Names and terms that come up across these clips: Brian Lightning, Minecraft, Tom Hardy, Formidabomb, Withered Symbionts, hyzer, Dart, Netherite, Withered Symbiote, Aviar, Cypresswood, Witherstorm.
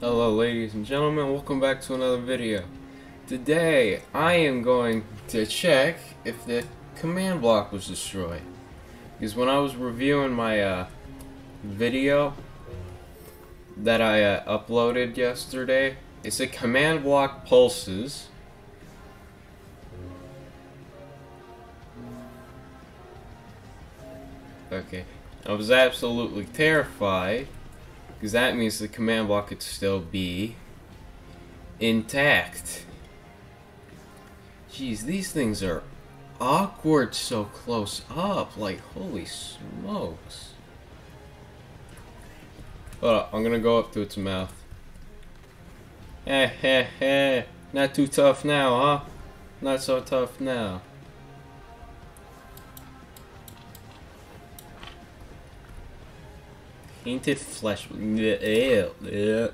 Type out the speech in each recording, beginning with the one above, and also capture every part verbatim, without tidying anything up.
Hello ladies and gentlemen, welcome back to another video. Today I am going to check if the command block was destroyed, because when I was reviewing my uh, video that I uh, uploaded yesterday, it said command block pulses. Okay, I was absolutely terrified, because that means the command block could still be intact. Jeez, these things are awkward so close up. Like, holy smokes. Hold up, I'm gonna go up to its mouth. Heh heh heh. Not too tough now, huh? Not so tough now. Painted flesh. Ew. Ew.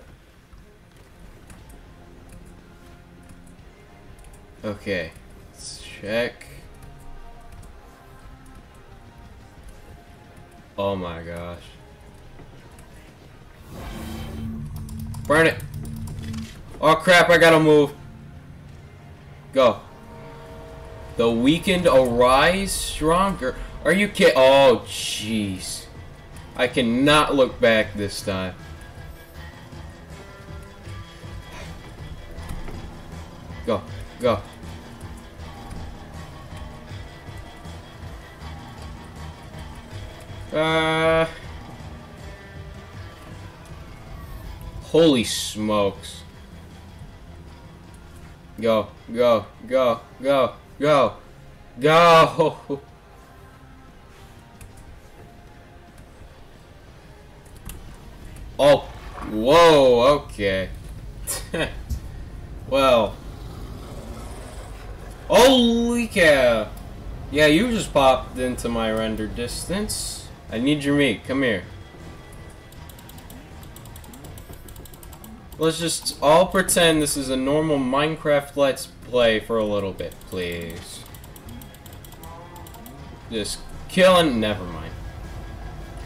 Okay, let's check. Oh my gosh. Burn it! Oh crap, I gotta move. Go. The weakened arise stronger. Are you kidding? Oh jeez. I cannot look back this time. Go, go. Uh, holy smokes. Go, go, go, go, go, go. Oh, whoa, okay. Well. Holy cow! Yeah, you just popped into my render distance. I need your meat, come here. Let's just all pretend this is a normal Minecraft Let's Play for a little bit, please. Just killing, never mind.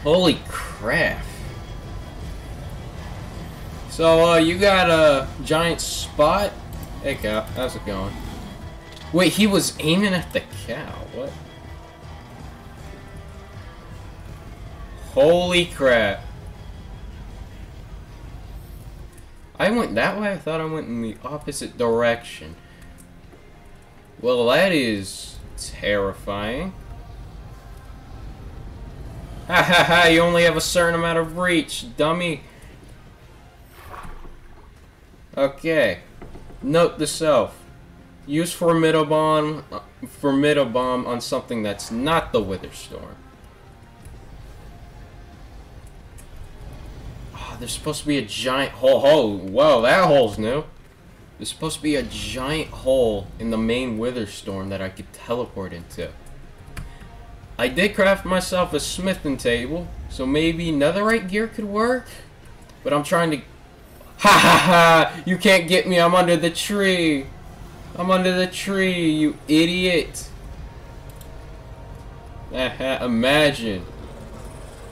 Holy crap. So, uh, you got a giant spot? Hey, cow. How's it going? Wait, he was aiming at the cow. What? Holy crap. I went that way? I thought I went in the opposite direction. Well, that is terrifying. Ha ha ha, you only have a certain amount of reach, dummy. Okay, note to self. Use Formidabomb, uh, Formidabomb on something that's not the Witherstorm. Oh, there's supposed to be a giant hole. Oh, whoa, that hole's new. There's supposed to be a giant hole in the main Witherstorm that I could teleport into. I did craft myself a smithing table, so maybe netherite gear could work? But I'm trying to... Ha ha ha! You can't get me, I'm under the tree! I'm under the tree, you idiot! Haha, imagine!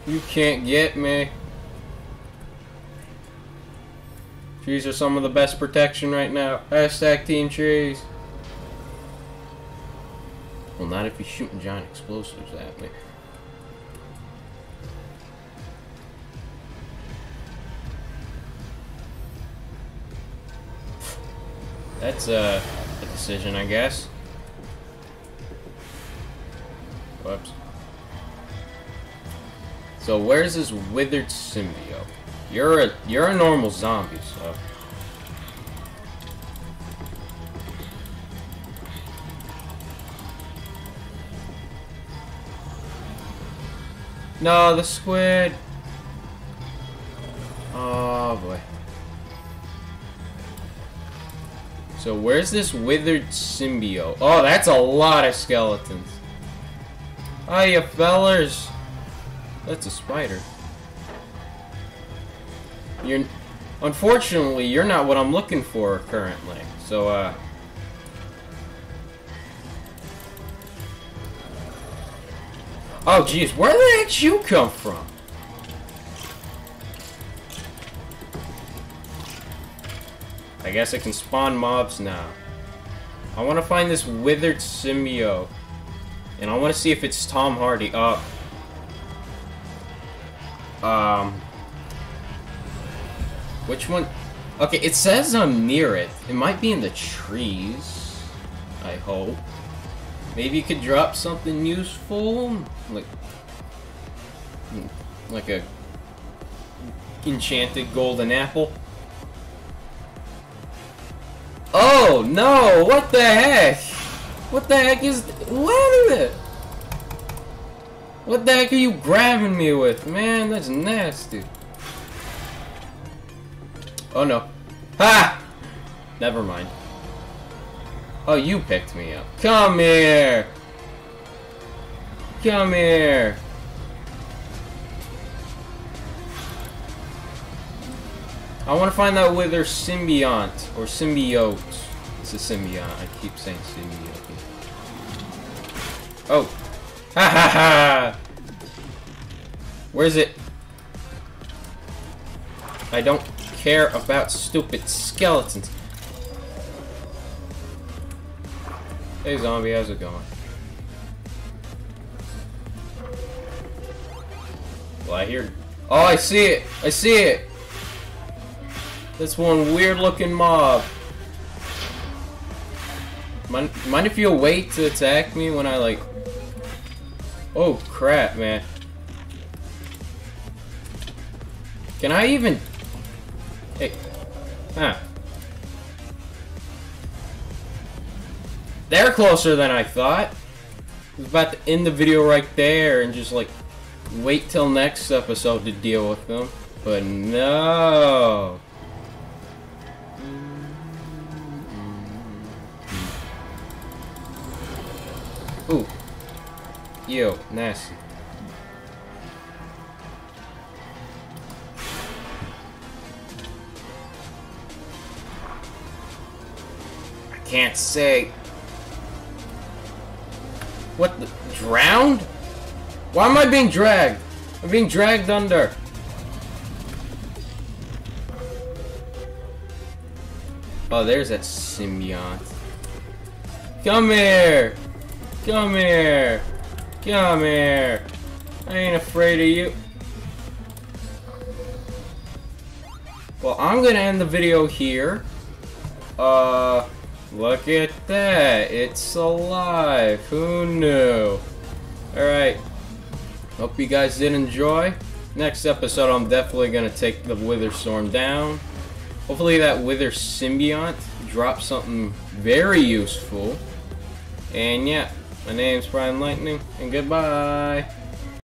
You can't get me! Trees are some of the best protection right now. Hashtag Team Trees! Well, not if you're shooting giant explosives at me. That's uh, a decision, I guess. Whoops. So where's this withered symbiote? You're a you're a normal zombie, so. No, the squid. Oh boy. So where's this withered symbiote? Oh, that's a lot of skeletons. Hiya, fellers. That's a spider. You're, unfortunately, you're not what I'm looking for currently. So, uh... oh, jeez. Where the heck did you come from? I guess I can spawn mobs now. I want to find this Withered Symbiote. And I want to see if it's Tom Hardy. Uh, um, which one? Okay, it says I'm near it. It might be in the trees, I hope. Maybe you could drop something useful? Like, like a enchanted golden apple? Oh, no! What the heck? What the heck is... What is it? What the heck are you grabbing me with? Man, that's nasty. Oh, no. Ha! Never mind. Oh, you picked me up. Come here! Come here! I want to find that Withered Symbionts, or symbiote. It's a symbiont. I keep saying symbiote. Oh! Ha ha ha! Where's it? I don't care about stupid skeletons. Hey zombie, how's it going? Well, I hear... Oh, I see it! I see it! That's one weird-looking mob. Mind, mind if you'll wait to attack me when I, like... Oh, crap, man. Can I even... Hey. Huh. They're closer than I thought. I was about to end the video right there and just, like, wait till next episode to deal with them. But no... Ooh. Yo, nasty. I can't say. What the? Drowned? Why am I being dragged? I'm being dragged under. Oh, there's that symbiont. Come here! Come here! Come here! I ain't afraid of you. Well, I'm gonna end the video here. Uh, look at that! It's alive! Who knew? Alright. Hope you guys did enjoy. Next episode, I'm definitely gonna take the Witherstorm down. Hopefully that Wither Symbiont drops something very useful. And yeah. My name's Brian Lightning, and goodbye!